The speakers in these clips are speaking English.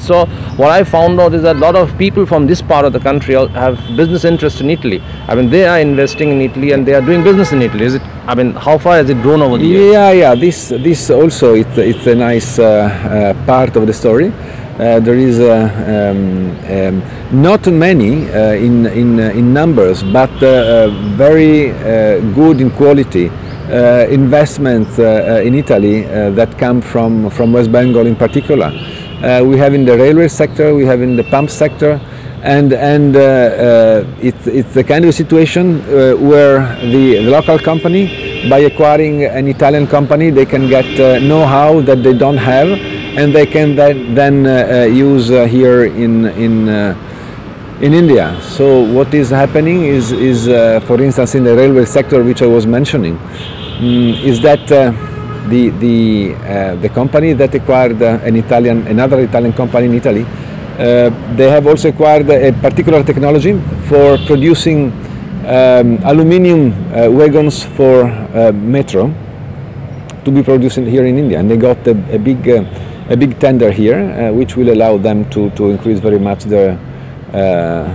So what I found out is that a lot of people from this part of the country have business interests in Italy. I mean, they are investing in Italy and they are doing business in Italy. Is it? I mean, how far has it grown over the years? Yeah. This also it's a nice part of the story. There is not many in numbers, but very good in quality investments in Italy that come from West Bengal in particular. We have in the railway sector, we have in the pump sector, and it's a kind of situation where the local company, by acquiring an Italian company, they can get know-how that they don't have, and they can then use here in India. So what is happening is for instance, in the railway sector, which I was mentioning, is that the company that acquired another Italian company in Italy, they have also acquired a particular technology for producing aluminium wagons for metro to be produced here in India, and they got a big tender here, which will allow them to increase very much their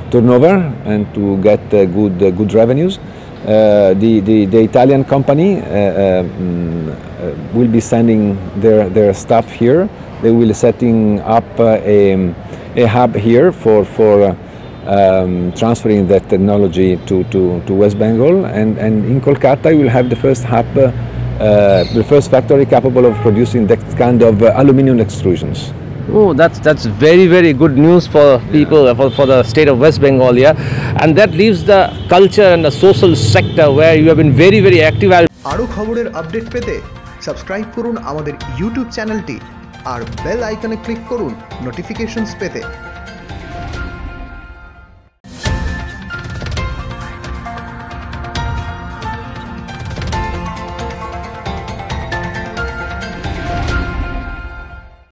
turnover and to get good revenues. The Italian company will be sending their staff here. They will be setting up a hub here for transferring that technology to West Bengal, and in Kolkata we will have the first hub, the first factory capable of producing that kind of aluminium extrusions. Oh, that's very, very good news for people, yeah. for the state of West Bengal, yeah. And that leaves the culture and the social sector where you have been very, very active. আরো খবরের update পেতে subscribe করুন আমাদের YouTube চ্যানেলটি আর bell আইকনে click করুন notifications পেতে।